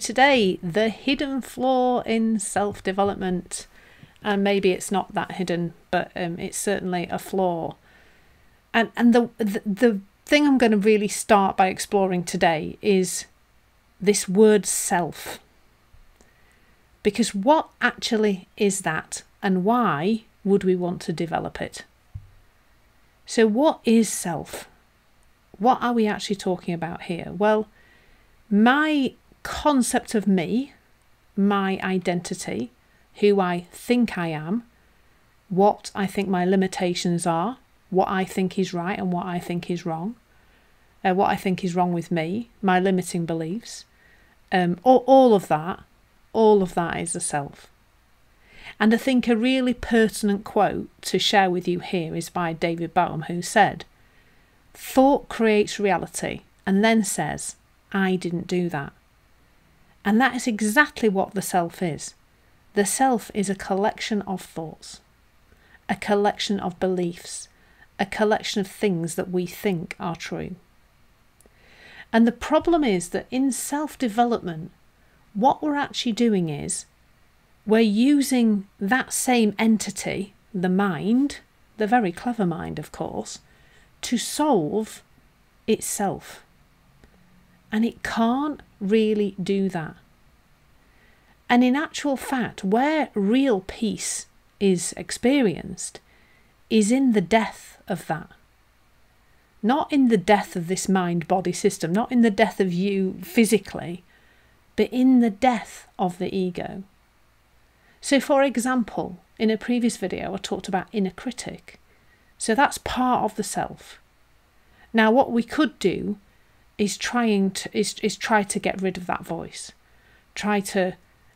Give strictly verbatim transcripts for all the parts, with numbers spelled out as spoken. today, the hidden flaw in self-development. And maybe it's not that hidden, but um, it's certainly a flaw. And, and the, the, the thing I'm going to really start by exploring today is this word self. Because what actually is that, and why would we want to develop it? So what is self? What are we actually talking about here? Well, my concept of me, my identity, who I think I am, what I think my limitations are, what I think is right and what I think is wrong, uh, what I think is wrong with me, my limiting beliefs, um, all, all of that, all of that is the self. And I think a really pertinent quote to share with you here is by David Bohm, who said, "Thought creates reality," and then says, "I didn't do that." And that is exactly what the self is. The self is a collection of thoughts, a collection of beliefs, a collection of things that we think are true. And the problem is that in self-development, what we're actually doing is we're using that same entity, the mind, the very clever mind, of course, to solve itself. And it can't really do that. And in actual fact, where real peace is experienced is in the death of that. Not in the death of this mind-body system, not in the death of you physically, but in the death of the ego. So for example, in a previous video, I talked about inner critic. So that's part of the self. Now, what we could do is trying to is, is try to get rid of that voice. Try to,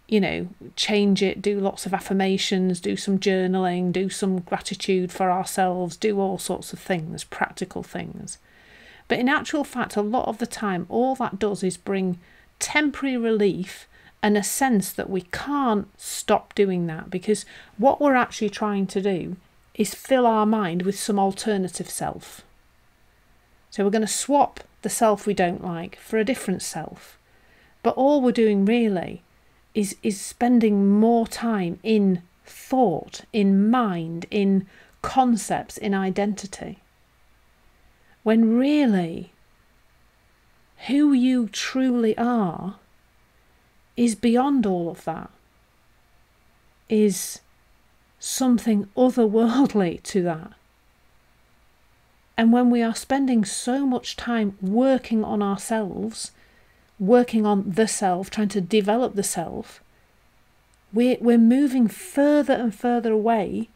you know, change it, do lots of affirmations, do some journaling, do some gratitude for ourselves, do all sorts of things, practical things. But in actual fact, a lot of the time, all that does is bring temporary relief and a sense that we can't stop doing that, because what we're actually trying to do is fill our mind with some alternative self. So we're going to swap the self we don't like for a different self. But all we're doing really is, is spending more time in thought, in mind, in concepts, in identity. When really, who you truly are is beyond all of that, is something otherworldly to that. And when we are spending so much time working on ourselves, working on the self, trying to develop the self, we're, we're moving further and further away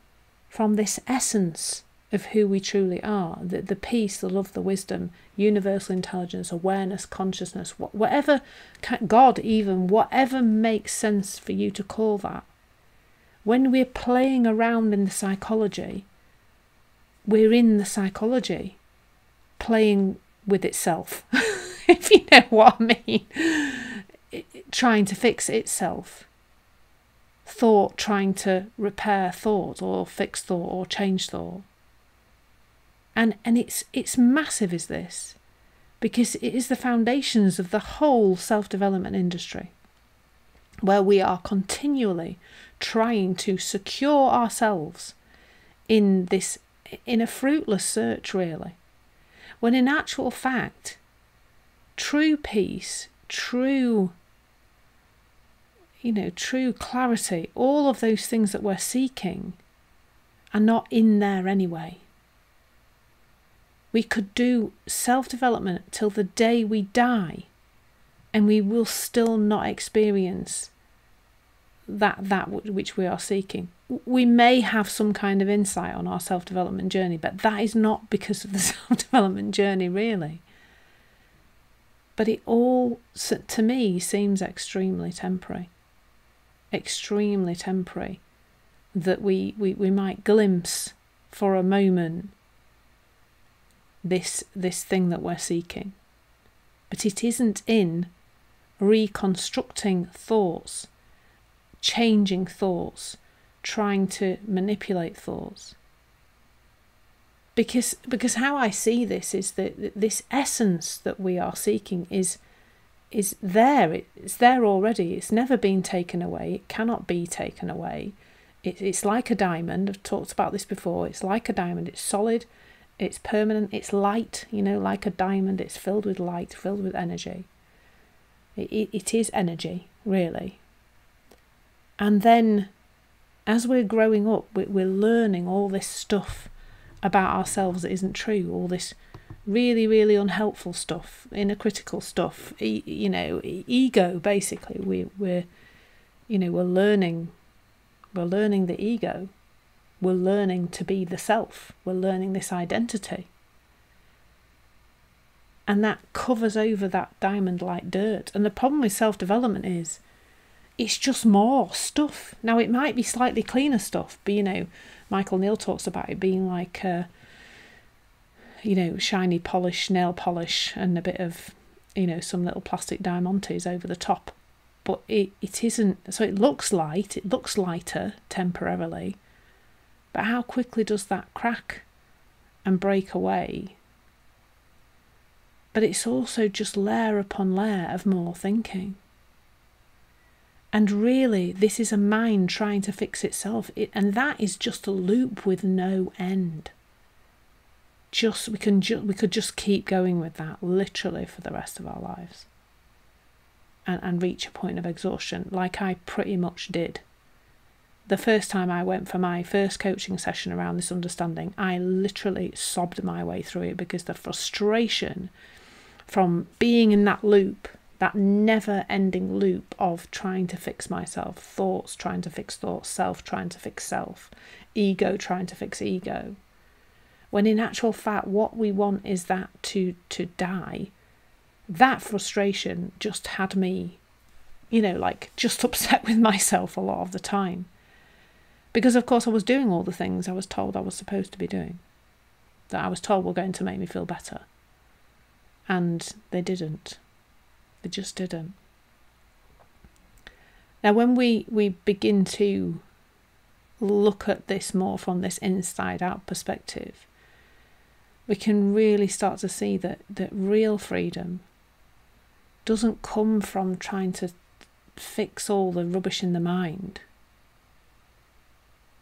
from this essence of who we truly are, the, the peace, the love, the wisdom, universal intelligence, awareness, consciousness, whatever, God even, whatever makes sense for you to call that. When we're playing around in the psychology, we're in the psychology, playing with itself, if you know what I mean, it, it, trying to fix itself. Thought trying to repair thought or fix thought or change thought. And, and it's, it's massive, is this, because it is the foundations of the whole self-development industry, where we are continually trying to secure ourselves in this, in a fruitless search, really. When in actual fact, true peace, true, you know, true clarity, all of those things that we're seeking are not in there anyway. We could do self-development till the day we die, and we will still not experience that that which we are seeking. We may have some kind of insight on our self-development journey, but that is not because of the self-development journey, really. But it all, to me, seems extremely temporary. Extremely temporary. That we, we, we might glimpse for a moment this this thing that we're seeking, but it isn't in reconstructing thoughts, changing thoughts, trying to manipulate thoughts, because because how I see this is that this essence that we are seeking is is there. It's there already. It's never been taken away. It cannot be taken away. It, it's like a diamond. I've talked about this before. It's like a diamond. It's solid. It's permanent. It's light. You know, like a diamond. It's filled with light, filled with energy. It, it, it is energy, really. And then as we're growing up, we're learning all this stuff about ourselves that isn't true, all this really, really unhelpful stuff, inner critical stuff, e you know, e ego, basically. We, we're, you know, we're learning, we're learning the ego. We're learning to be the self. We're learning this identity. And that covers over that diamond like dirt. And the problem with self-development is it's just more stuff. Now, it might be slightly cleaner stuff, but, you know, Michael Neill talks about it being like, uh, you know, shiny polish, nail polish, and a bit of, you know, some little plastic diamantes over the top. But it, it isn't, so it looks light, it looks lighter temporarily, but how quickly does that crack and break away? But it's also just layer upon layer of more thinking. And really, this is a mind trying to fix itself. It, and that is just a loop with no end. Just we can ju we could just keep going with that, literally, for the rest of our lives. And, and reach a point of exhaustion, like I pretty much did. The first time I went for my first coaching session around this understanding, I literally sobbed my way through it, because the frustration from being in that loop, that never-ending loop of trying to fix myself, thoughts trying to fix thoughts, self trying to fix self, ego trying to fix ego. When in actual fact, what we want is that to, to die. That frustration just had me, you know, like just upset with myself a lot of the time. Because of course I was doing all the things I was told I was supposed to be doing, that I was told were going to make me feel better. And they didn't. They just didn't. Now, when we, we begin to look at this more from this inside-out perspective, we can really start to see that, that real freedom doesn't come from trying to fix all the rubbish in the mind.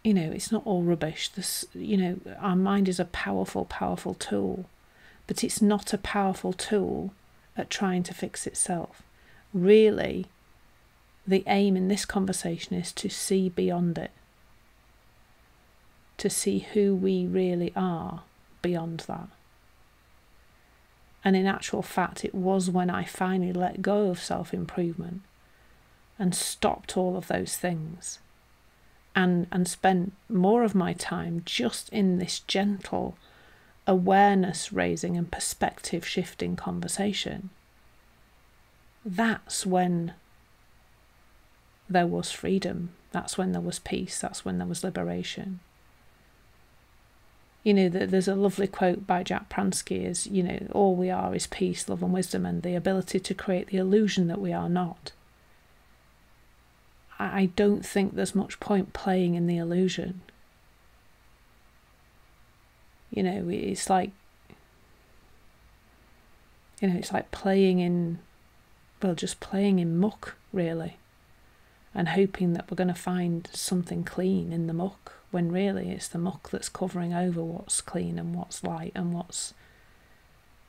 You know, it's not all rubbish. This, you know, our mind is a powerful, powerful tool, but it's not a powerful tool at trying to fix itself. Really, the aim in this conversation is to see beyond it, to see who we really are beyond that. And in actual fact, it was when I finally let go of self-improvement and stopped all of those things, and, and spent more of my time just in this gentle awareness raising and perspective shifting conversation. That's when there was freedom. That's when there was peace. That's when there was liberation. You know, there's a lovely quote by Jack Pransky is, you know, all we are is peace, love and wisdom, and the ability to create the illusion that we are not. I don't think there's much point playing in the illusion. You know, it's like, you know, it's like playing in, well, just playing in muck, really, and hoping that we're going to find something clean in the muck, when really it's the muck that's covering over what's clean and what's light and what's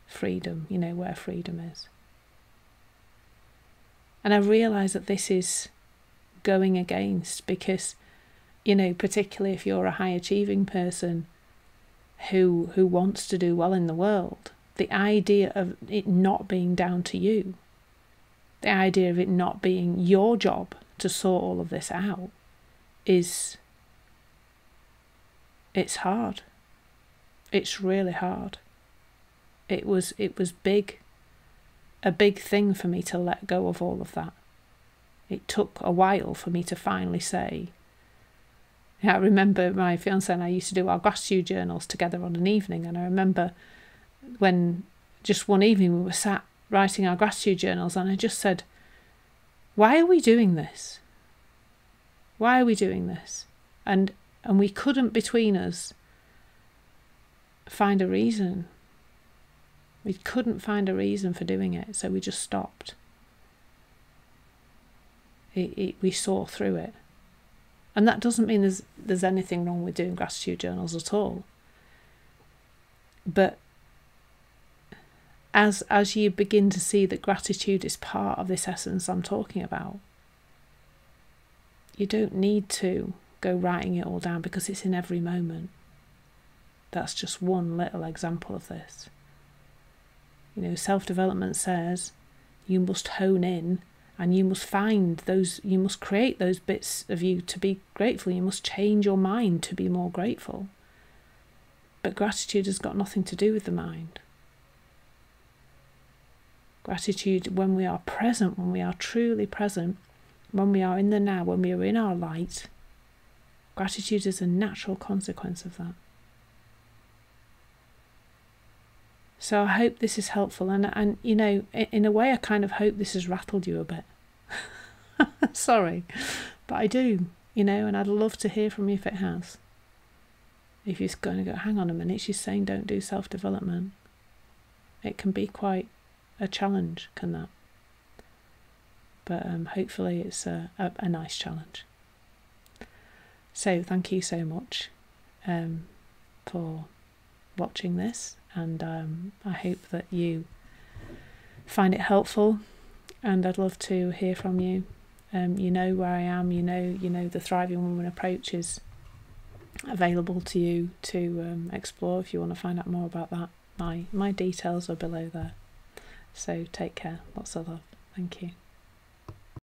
freedom, you know, where freedom is. And I realise that this is going against, because, you know, particularly if you're a high-achieving person, who who wants to do well in the world, the idea of it not being down to you, the idea of it not being your job to sort all of this out, is, it's hard. It's really hard. It was, it was big, a big thing for me to let go of all of that. It took a while for me to finally say, yeah, I remember my fiancé and I used to do our gratitude journals together on an evening, and I remember when just one evening we were sat writing our gratitude journals, and I just said, why are we doing this? Why are we doing this? And, and we couldn't between us find a reason. We couldn't find a reason for doing it, so we just stopped. it, it, we saw through it. And that doesn't mean there's, there's anything wrong with doing gratitude journals at all. But as, as you begin to see that gratitude is part of this essence I'm talking about, you don't need to go writing it all down, because it's in every moment. That's just one little example of this. You know, self-development says you must hone in and you must find those, you must create those bits of you to be grateful. You must change your mind to be more grateful. But gratitude has got nothing to do with the mind. Gratitude, when we are present, when we are truly present, when we are in the now, when we are in our light, gratitude is a natural consequence of that. So I hope this is helpful, and, and you know, in a way I kind of hope this has rattled you a bit. Sorry, but I do, you know, and I'd love to hear from you if it has. If you're going to go, hang on a minute, she's saying don't do self-development. It can be quite a challenge, can that? But um, hopefully it's a, a, a nice challenge. So thank you so much um, for watching this. And um, I hope that you find it helpful, and I'd love to hear from you. Um, you know where I am, you know, you know the Thriving Woman approach is available to you to um, explore if you want to find out more about that. My, my details are below there. So take care, lots of love, thank you.